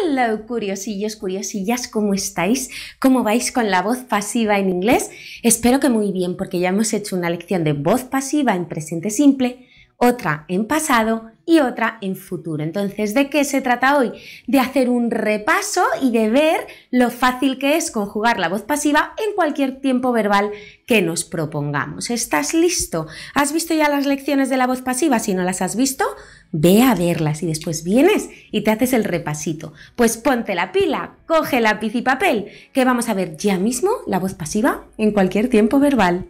Hello, curiosillos, curiosillas, ¿cómo estáis? ¿Cómo vais con la voz pasiva en inglés? Espero que muy bien, porque ya hemos hecho una lección de voz pasiva en presente simple, otra en pasado y otra en futuro. Entonces, ¿de qué se trata hoy? De hacer un repaso y de ver lo fácil que es conjugar la voz pasiva en cualquier tiempo verbal que nos propongamos. ¿Estás listo? ¿Has visto ya las lecciones de la voz pasiva? Si no las has visto, ve a verlas y después vienes y te haces el repasito. Pues ponte la pila, coge lápiz y papel, que vamos a ver ya mismo la voz pasiva en cualquier tiempo verbal.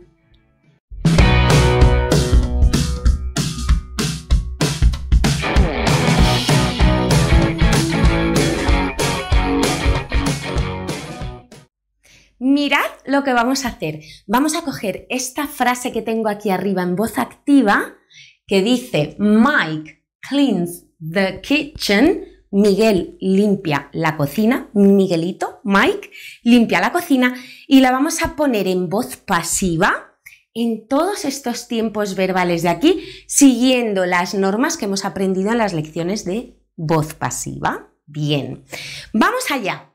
Mirad lo que vamos a hacer. Vamos a coger esta frase que tengo aquí arriba en voz activa que dice Mike cleans the kitchen. Miguel limpia la cocina. Miguelito, Mike, limpia la cocina. Y la vamos a poner en voz pasiva en todos estos tiempos verbales de aquí, siguiendo las normas que hemos aprendido en las lecciones de voz pasiva. Bien, vamos allá.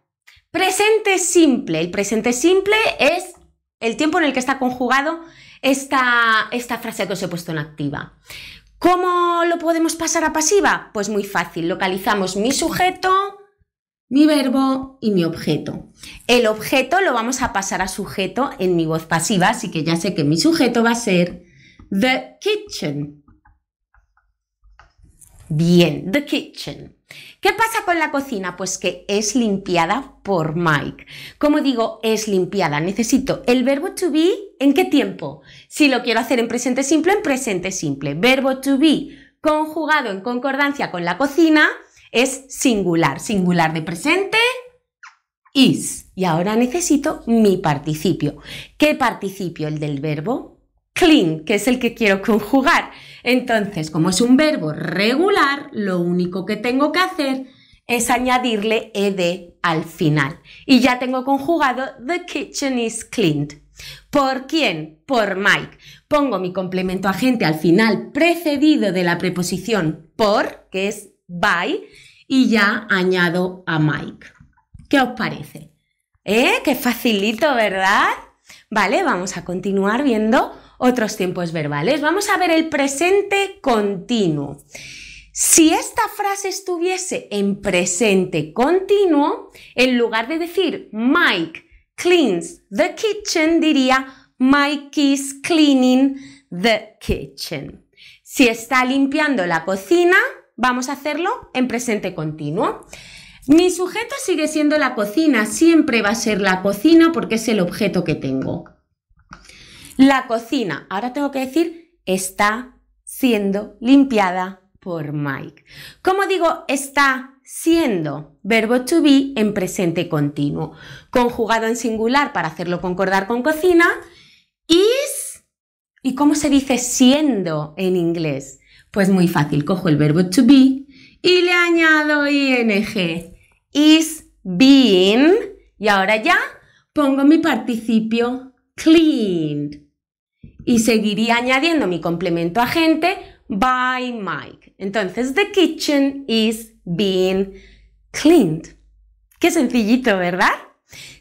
Presente simple. El presente simple es el tiempo en el que está conjugado esta frase que os he puesto en activa. ¿Cómo lo podemos pasar a pasiva? Pues muy fácil. Localizamos mi sujeto, mi verbo y mi objeto. El objeto lo vamos a pasar a sujeto en mi voz pasiva, así que ya sé que mi sujeto va a ser the kitchen. Bien, the kitchen. ¿Qué pasa con la cocina? Pues que es limpiada por Mike. Como digo, es limpiada. Necesito el verbo to be, ¿en qué tiempo? Si lo quiero hacer en presente simple, en presente simple. Verbo to be conjugado en concordancia con la cocina es singular. Singular de presente, is. Y ahora necesito mi participio. ¿Qué participio? El del verbo clean, que es el que quiero conjugar. Entonces, como es un verbo regular, lo único que tengo que hacer es añadirle ed al final. Y ya tengo conjugado the kitchen is cleaned. ¿Por quién? Por Mike. Pongo mi complemento agente al final precedido de la preposición por, que es by, y ya añado a Mike. ¿Qué os parece? ¡Qué facilito, ¿verdad? Vale, vamos a continuar viendo otros tiempos verbales. Vamos a ver el presente continuo. Si esta frase estuviese en presente continuo, en lugar de decir Mike cleans the kitchen, diría Mike is cleaning the kitchen. Si está limpiando la cocina, vamos a hacerlo en presente continuo. Mi sujeto sigue siendo la cocina, siempre va a ser la cocina porque es el objeto que tengo. La cocina, ahora tengo que decir, está siendo limpiada por Mike. Como digo, está siendo, verbo to be en presente continuo, conjugado en singular para hacerlo concordar con cocina, is, ¿y cómo se dice siendo en inglés? Pues muy fácil, cojo el verbo to be y le añado ing, is being, y ahora ya pongo mi participio cleaned. Y seguiría añadiendo mi complemento agente by Mike. Entonces, the kitchen is being cleaned. Qué sencillito, ¿verdad?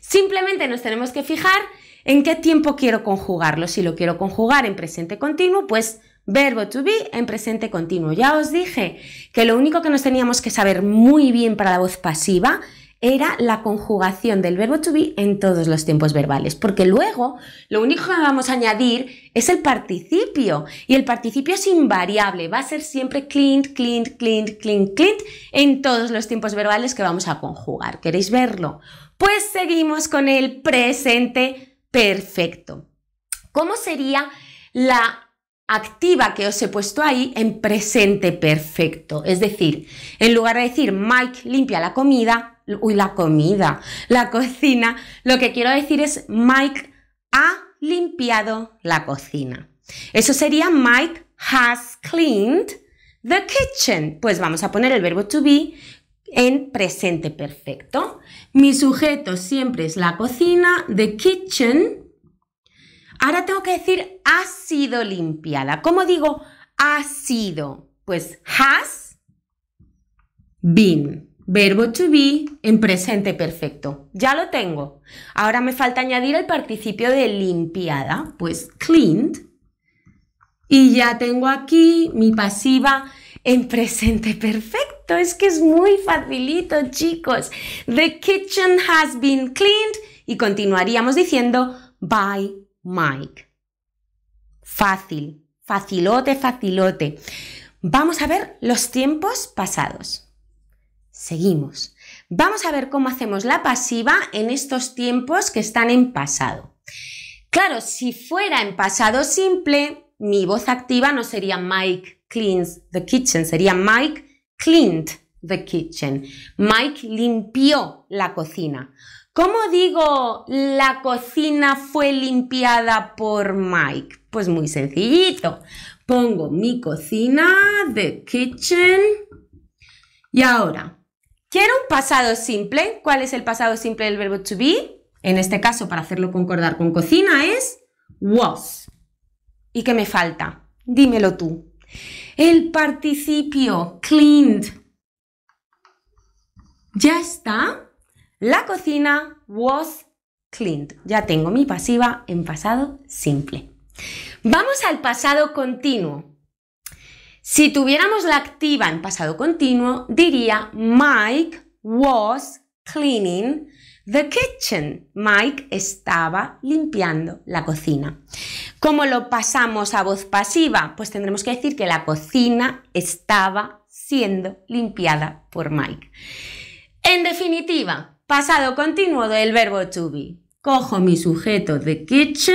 Simplemente nos tenemos que fijar en qué tiempo quiero conjugarlo. Si lo quiero conjugar en presente continuo, pues verbo to be en presente continuo. Ya os dije que lo único que nos teníamos que saber muy bien para la voz pasiva era la conjugación del verbo to be en todos los tiempos verbales, porque luego lo único que vamos a añadir es el participio, y el participio es invariable, va a ser siempre cleaned, cleaned, cleaned, cleaned, cleaned en todos los tiempos verbales que vamos a conjugar. ¿Queréis verlo? Pues seguimos con el presente perfecto. ¿Cómo sería la activa que os he puesto ahí en presente perfecto? Es decir, en lugar de decir Mike limpia la comida, la cocina, lo que quiero decir es Mike ha limpiado la cocina. Eso sería Mike has cleaned the kitchen. Pues vamos a poner el verbo to be en presente perfecto. Mi sujeto siempre es la cocina, the kitchen. Ahora tengo que decir ha sido limpiada. ¿Cómo digo ha sido? Pues has been. verbo to be en presente perfecto. Ya lo tengo. Ahora me falta añadir el participio de limpiada, pues cleaned. Y ya tengo aquí mi pasiva en presente perfecto. Es que es muy facilito, chicos. The kitchen has been cleaned. Y continuaríamos diciendo by Mike. Fácil, facilote, facilote. Vamos a ver los tiempos pasados. Seguimos. Vamos a ver cómo hacemos la pasiva en estos tiempos que están en pasado. Claro, si fuera en pasado simple, mi voz activa no sería Mike cleans the kitchen, sería Mike cleaned the kitchen. Mike limpió la cocina. ¿Cómo digo la cocina fue limpiada por Mike? Pues muy sencillito. Pongo mi cocina, the kitchen. Y ahora, quiero un pasado simple. ¿Cuál es el pasado simple del verbo to be? En este caso, para hacerlo concordar con cocina, es was. ¿Y qué me falta? Dímelo tú. El participio cleaned. Ya está. La cocina was cleaned. Ya tengo mi pasiva en pasado simple. Vamos al pasado continuo. Si tuviéramos la activa en pasado continuo, diría Mike was cleaning the kitchen. Mike estaba limpiando la cocina. ¿Cómo lo pasamos a voz pasiva? Pues tendremos que decir que la cocina estaba siendo limpiada por Mike. En definitiva, pasado continuo del verbo to be. Cojo mi sujeto the kitchen.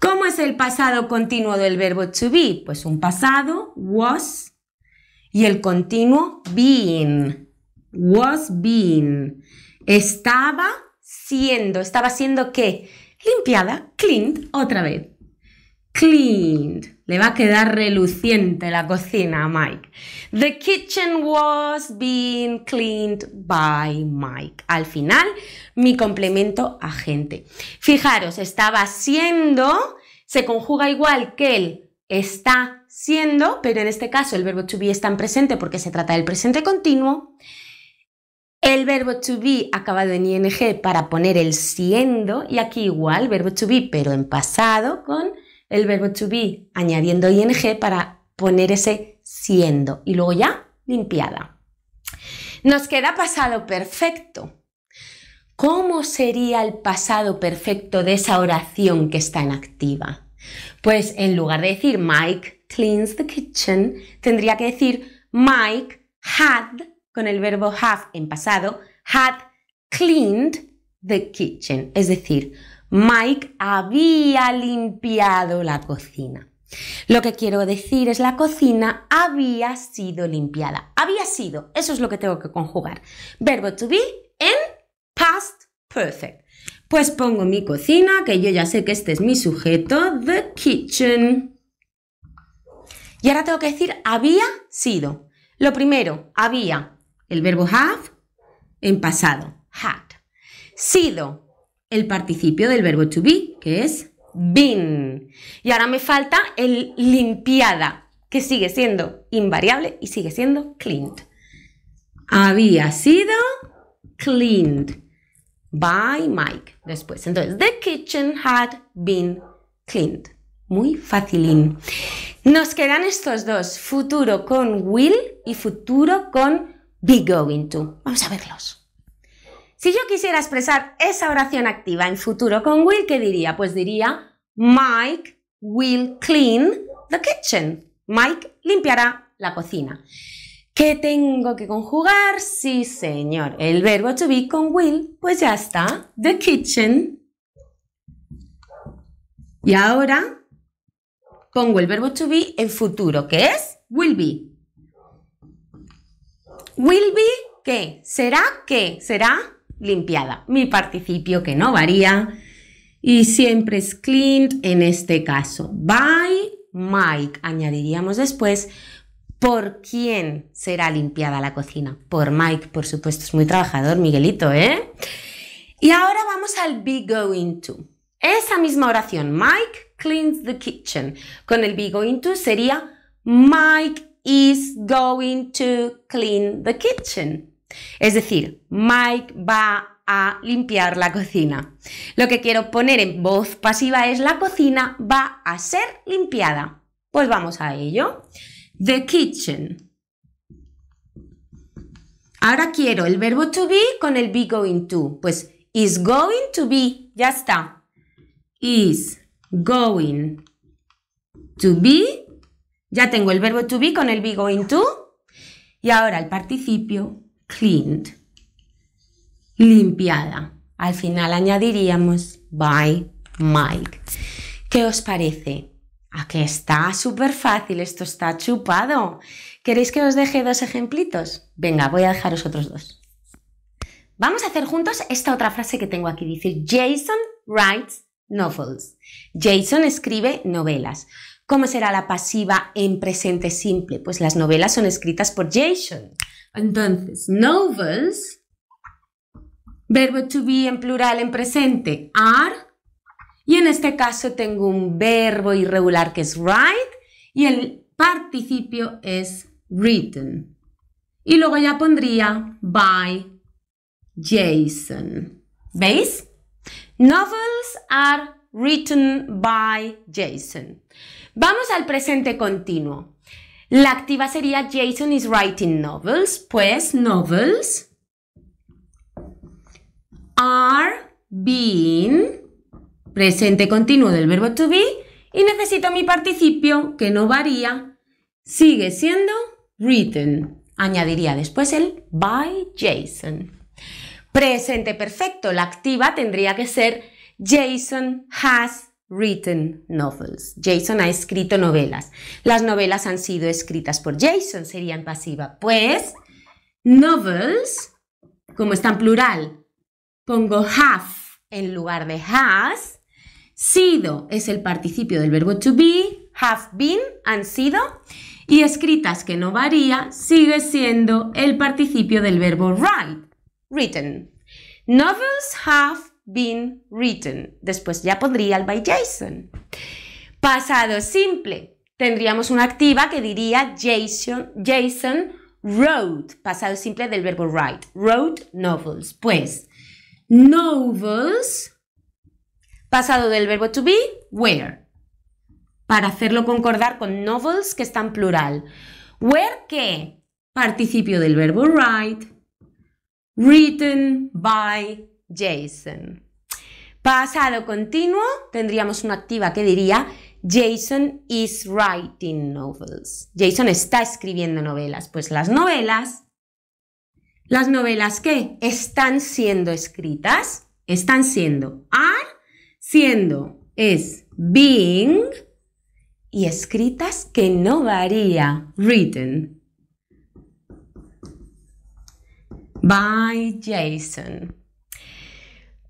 ¿Cómo es el pasado continuo del verbo to be? Pues un pasado was y el continuo being. Was being. Estaba siendo ¿qué? Limpiada, cleaned otra vez. Cleaned. Le va a quedar reluciente la cocina a Mike. The kitchen was being cleaned by Mike. Al final, mi complemento agente. Fijaros, estaba siendo, se conjuga igual que el está siendo, pero en este caso el verbo to be está en presente porque se trata del presente continuo. El verbo to be acabado en ing para poner el siendo y aquí igual, verbo to be, pero en pasado con el verbo to be añadiendo ing para poner ese siendo y luego ya limpiada. Nos queda pasado perfecto. ¿Cómo sería el pasado perfecto de esa oración que está en activa? Pues en lugar de decir Mike cleans the kitchen, tendría que decir Mike had, con el verbo have en pasado, had cleaned the kitchen. Es decir, Mike había limpiado la cocina. Lo que quiero decir es la cocina había sido limpiada. Había sido, eso es lo que tengo que conjugar. Verbo to be en past perfect. Pues pongo mi cocina, que yo ya sé que este es mi sujeto, the kitchen. Y ahora tengo que decir había sido. Lo primero, había, el verbo have en pasado, had. Sido, el participio del verbo to be, que es been. Y ahora me falta el limpiada, que sigue siendo invariable y sigue siendo cleaned. Había sido cleaned by Mike. Después, entonces, the kitchen had been cleaned. Muy facilín. Nos quedan estos dos, futuro con will y futuro con be going to. Vamos a verlos. Si yo quisiera expresar esa oración activa en futuro con will, ¿qué diría? Pues diría Mike will clean the kitchen. Mike limpiará la cocina. ¿Qué tengo que conjugar? Sí, señor. El verbo to be con will, pues ya está. The kitchen. Y ahora pongo el verbo to be en futuro, que es will be. Will be, ¿qué? ¿Será qué? ¿Será? Limpiada. Mi participio que no varía y siempre es cleaned en este caso. By Mike. Añadiríamos después por quién será limpiada la cocina. Por Mike, por supuesto. Es muy trabajador, Miguelito, ¿eh? Y ahora vamos al be going to. Esa misma oración. Mike cleans the kitchen. Con el be going to sería Mike is going to clean the kitchen. Es decir, Mike va a limpiar la cocina. Lo que quiero poner en voz pasiva es la cocina va a ser limpiada. Pues vamos a ello. The kitchen. Ahora quiero el verbo to be con el be going to. Pues is going to be. Ya está. Is going to be. Ya tengo el verbo to be con el be going to. Y ahora el participio cleaned. Limpiada. Al final añadiríamos by Mike. ¿Qué os parece? Aquí está súper fácil, esto está chupado. ¿Queréis que os deje dos ejemplitos? Venga, voy a dejaros otros dos. Vamos a hacer juntos esta otra frase que tengo aquí. Dice, Jason writes novels. Jason escribe novelas. ¿Cómo será la pasiva en presente simple? Pues las novelas son escritas por Jason. Entonces, novels, verbo to be en plural en presente, are. Y en este caso tengo un verbo irregular que es write y el participio es written. Y luego ya pondría by Jason. ¿Veis? Novels are written by Jason. Vamos al presente continuo. La activa sería Jason is writing novels. Pues novels are being... presente continuo del verbo to be y necesito mi participio, que no varía, sigue siendo written. Añadiría después el by Jason. Presente perfecto, la activa tendría que ser Jason has written novels. Jason ha escrito novelas. Las novelas han sido escritas por Jason, serían pasiva. Pues, novels, como está en plural, pongo have en lugar de has. Sido es el participio del verbo to be, have been, han sido, y escritas que no varía, sigue siendo el participio del verbo write, written. Novels have been written. Después ya pondría el by Jason. Pasado simple, tendríamos una activa que diría Jason wrote, pasado simple del verbo write, wrote novels. Pues, novels... pasado del verbo to be, were. Para hacerlo concordar con novels, que está en plural. Were, ¿qué? Participio del verbo write. Written by Jason. Pasado continuo, tendríamos una activa que diría Jason is writing novels. Jason está escribiendo novelas. Pues las novelas, ¿qué? Están siendo escritas. Están siendo are. Siendo es being y escritas que no varía, written. By Jason.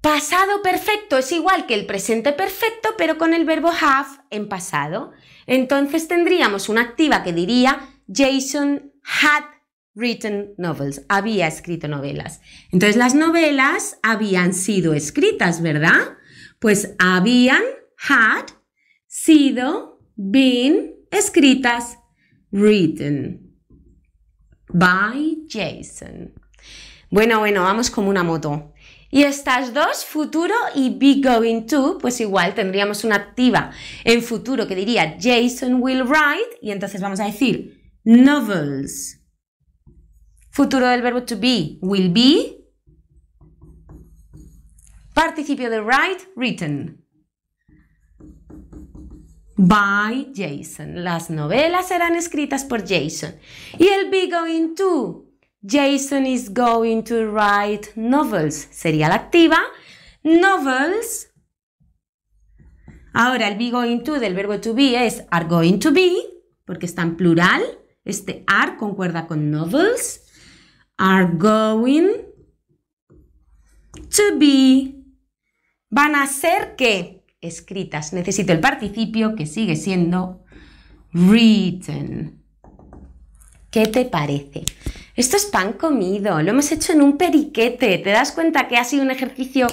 Pasado perfecto es igual que el presente perfecto, pero con el verbo have en pasado. Entonces tendríamos una activa que diría Jason had written novels, había escrito novelas. Entonces las novelas habían sido escritas, ¿verdad? Pues habían, had, sido, been, escritas, written. By Jason. Bueno, bueno, vamos como una moto. Y estas dos, futuro y be going to, pues igual tendríamos una activa en futuro que diría Jason will write, y entonces vamos a decir novels. Futuro del verbo to be, will be. Participio de write, written. By Jason. Las novelas serán escritas por Jason. Y el be going to. Jason is going to write novels. Sería la activa. Novels. Ahora el be going to del verbo to be es are going to be, porque está en plural. Este are concuerda con novels. Are going to be. Van a ser, ¿qué? Escritas. Necesito el participio que sigue siendo written. ¿Qué te parece? Esto es pan comido. Lo hemos hecho en un periquete. ¿Te das cuenta que ha sido un ejercicio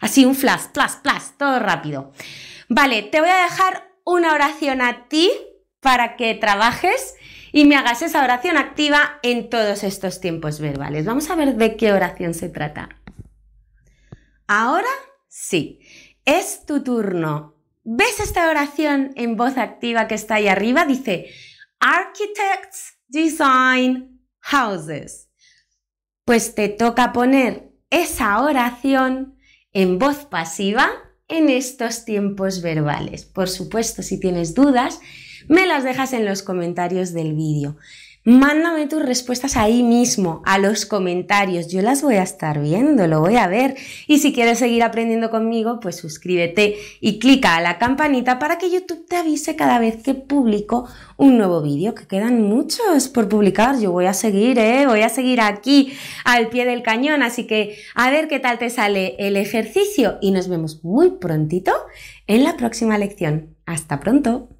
así, un flash, flash, flash, todo rápido? Vale, te voy a dejar una oración a ti para que trabajes y me hagas esa oración activa en todos estos tiempos verbales. Vamos a ver de qué oración se trata. Ahora sí, es tu turno. ¿Ves esta oración en voz activa que está ahí arriba? Dice, Architects design houses. Pues te toca poner esa oración en voz pasiva en estos tiempos verbales. Por supuesto, si tienes dudas, me las dejas en los comentarios del vídeo. Mándame tus respuestas ahí mismo, a los comentarios. Yo las voy a estar viendo, lo voy a ver. Y si quieres seguir aprendiendo conmigo, pues suscríbete y clica a la campanita para que YouTube te avise cada vez que publico un nuevo vídeo, que quedan muchos por publicar. Yo voy a seguir, voy a seguir aquí al pie del cañón. Así que a ver qué tal te sale el ejercicio y nos vemos muy prontito en la próxima lección. ¡Hasta pronto!